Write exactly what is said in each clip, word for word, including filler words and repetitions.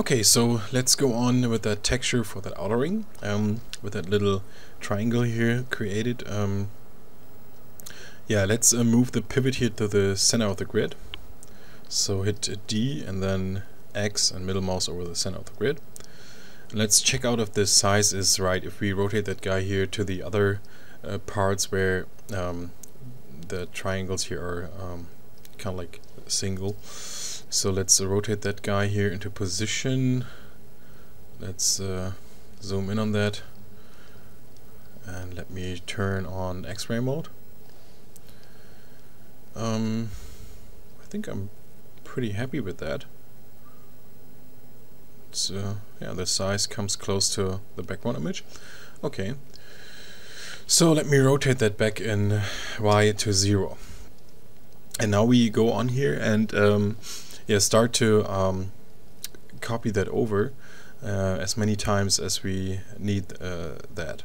Okay, so let's go on with the texture for that outer ring, um, with that little triangle here created. Um, yeah, let's uh, move the pivot here to the center of the grid. So hit D and then X and middle mouse over the center of the grid. And let's check out if the size is right. If we rotate that guy here to the other uh, parts where um, the triangles here are um, kind of like single. So let's uh, rotate that guy here into position. Let's uh, zoom in on that. And let me turn on X-ray mode. Um, I think I'm pretty happy with that. So yeah, the size comes close to the background image. Okay. So let me rotate that back in Y to zero. And now we go on here and um, yeah, start to um, copy that over uh, as many times as we need uh, that.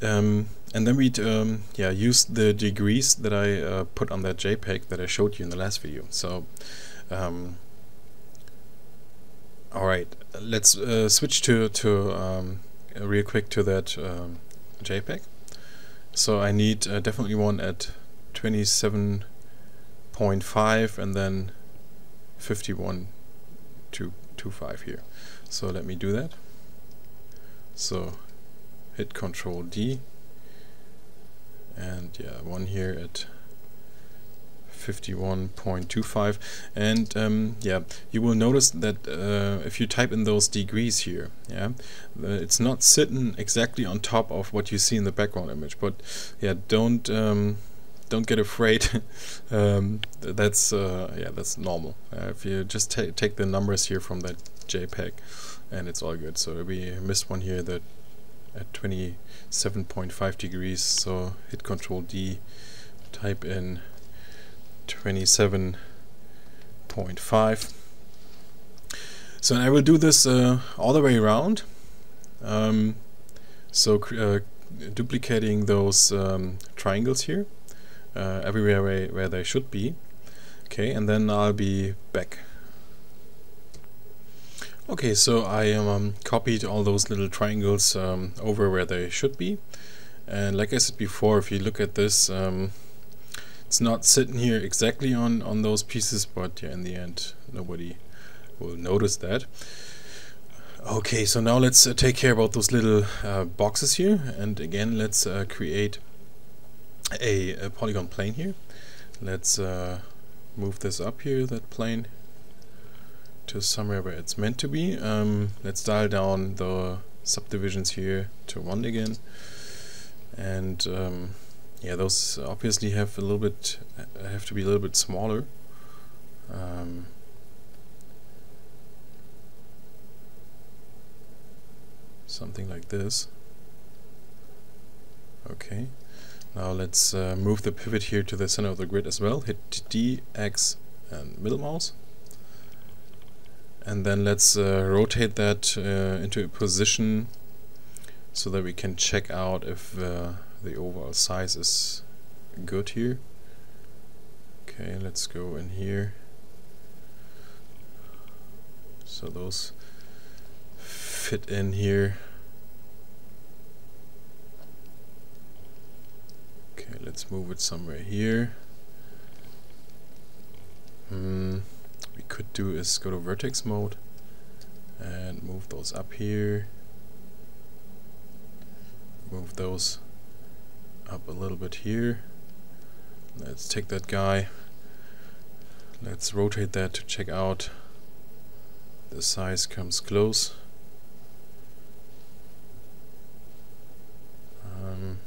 Um, and then we um, yeah use the degrees that I uh, put on that JPEG that I showed you in the last video. So um, all right, let's uh, switch to to um, real quick to that um, JPEG. So I need uh, definitely one at twenty-seven point five and then fifty-one point two two five here. So let me do that. So hit Control D and yeah, one here at fifty-one point two five. And um, yeah, you will notice that uh, if you type in those degrees here, yeah, uh, it's not sitting exactly on top of what you see in the background image. But yeah, don't um, don't get afraid. um, that's uh, yeah, that's normal. Uh, if you just ta take the numbers here from that JPEG, and it's all good. So we missed one here that at twenty-seven point five degrees. So hit Control D, type in twenty-seven point five. So and I will do this uh, all the way around. Um, so uh, duplicating those um, triangles here uh, everywhere where, where they should be. Okay, and then I'll be back. Okay, so I um, copied all those little triangles um, over where they should be. And like I said before, if you look at this, um, it's not sitting here exactly on, on those pieces, but yeah, in the end, nobody will notice that. Okay, so now let's uh, take care about those little uh, boxes here. And again, let's uh, create a, a polygon plane here. Let's uh, move this up here, that plane, to somewhere where it's meant to be. Um, let's dial down the subdivisions here to one again, and um, yeah, those obviously have a little bit have to be a little bit smaller. Um, something like this. Okay, now let's uh, move the pivot here to the center of the grid as well. Hit D, X, and middle mouse. And then let's uh, rotate that uh, into a position so that we can check out if uh, the overall size is good here. Okay, let's go in here. So those fit in here. Okay, let's move it somewhere here. Hmm. We could do is go to vertex mode and move those up here, move those up a little bit here. Let's take that guy, let's rotate that to check out the size comes close. Um,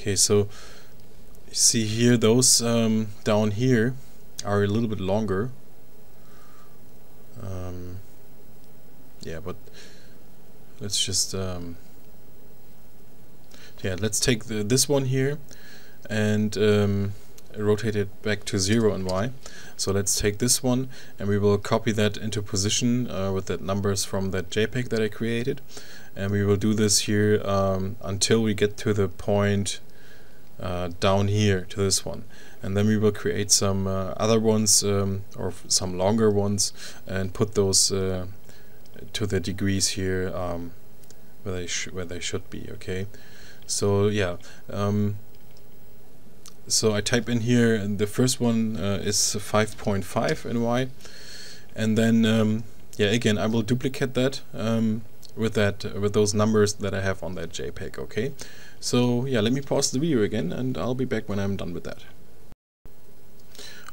okay, so see here, those um, down here are a little bit longer. Um, yeah, but let's just um, yeah, let's take the, this one here and um, rotate it back to zero and Y. So let's take this one and we will copy that into position uh, with that numbers from that JPEG that I created, and we will do this here um, until we get to the point Uh, down here to this one, and then we will create some uh, other ones, um, or some longer ones, and put those uh, to the degrees here um, where they sh where they should be. Okay, so yeah. Um, so I type in here, and the first one uh, is five point five in Y, and then um, yeah, again I will duplicate that um, with that uh, with those numbers that I have on that JPEG. Okay, so yeah, let me pause the video again, and I'll be back when I'm done with that.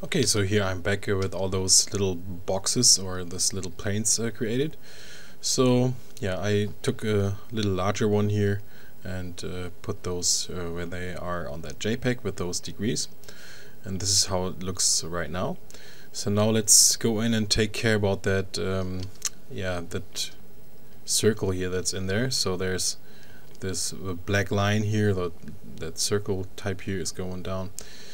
Okay, so here I'm back uh, with all those little boxes or this little planes uh, created. So yeah, I took a little larger one here and uh, put those uh, where they are on that JPEG with those degrees, and this is how it looks right now. So now let's go in and take care about that um, yeah, that circle here that's in there. So there's this uh, black line here, that, that circle type here is going down.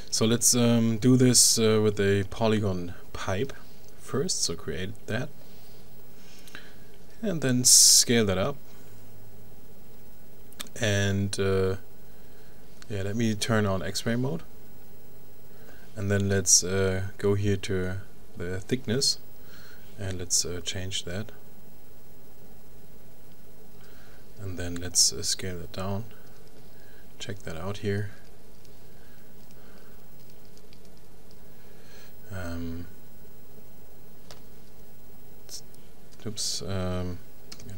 So let's um, do this uh, with a polygon pipe first. So create that and then scale that up. And uh, yeah, let me turn on X-ray mode, and then let's uh, go here to the thickness, and let's uh, change that, and then let's uh, scale it down. Check that out here. Um, oops, um,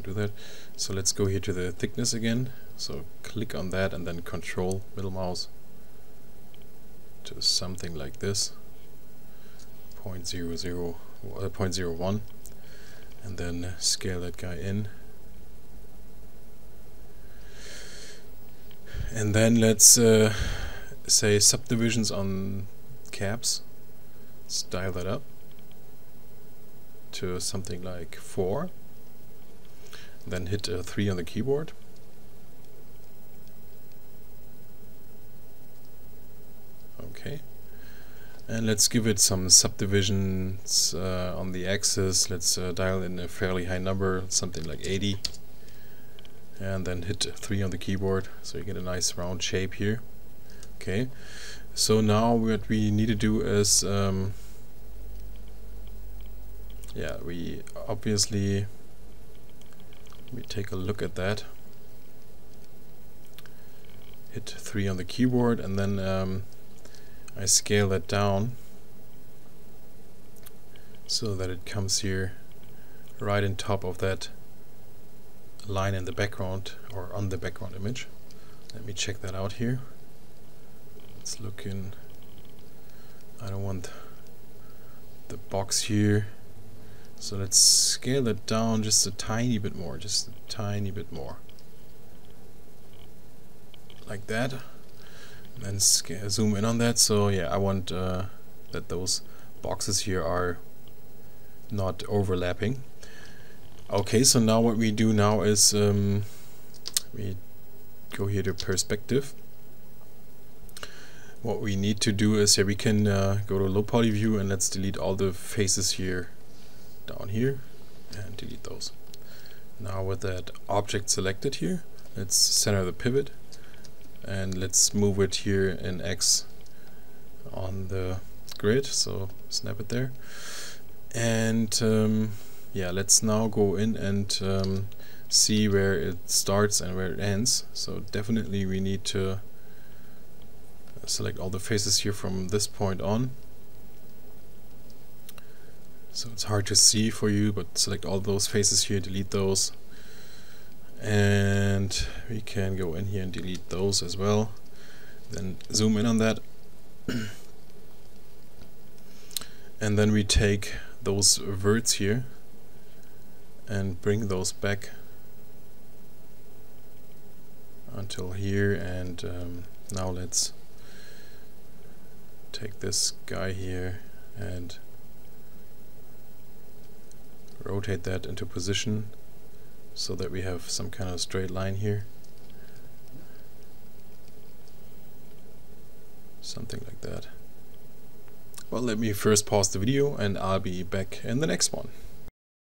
do that. So let's go here to the thickness again. So click on that and then control middle mouse to something like this, zero point zero zero, uh, zero point zero one, and then scale that guy in. And then let's uh, say subdivisions on caps, dial that up to something like four, then hit uh, three on the keyboard. Okay, and let's give it some subdivisions uh, on the axis. Let's uh, dial in a fairly high number, something like eighty, and then hit three on the keyboard, so you get a nice round shape here. Okay, so now what we need to do is um, yeah, we obviously we take a look at that, hit three on the keyboard, and then um, I scale that down so that it comes here right on top of that line in the background, or on the background image. Let me check that out here. Let's look in. I don't want the box here, so let's scale that down just a tiny bit more, just a tiny bit more, like that. Then zoom in on that. So yeah, I want uh, that those boxes here are not overlapping. Okay, so now what we do now is um, we go here to perspective. What we need to do is, yeah, we can uh, go to low poly view, and let's delete all the faces here down here and delete those. Now with that object selected here, let's center the pivot, and let's move it here in X on the grid, so snap it there. And um, yeah, let's now go in and um, see where it starts and where it ends. So definitely we need to select all the faces here from this point on. So it's hard to see for you, but select all those faces here, delete those. And we can go in here and delete those as well, then zoom in on that. And then we take those verts here and bring those back until here. And um, now let's take this guy here and rotate that into position, so that we have some kind of straight line here, something like that. Well, let me first pause the video, and I'll be back in the next one.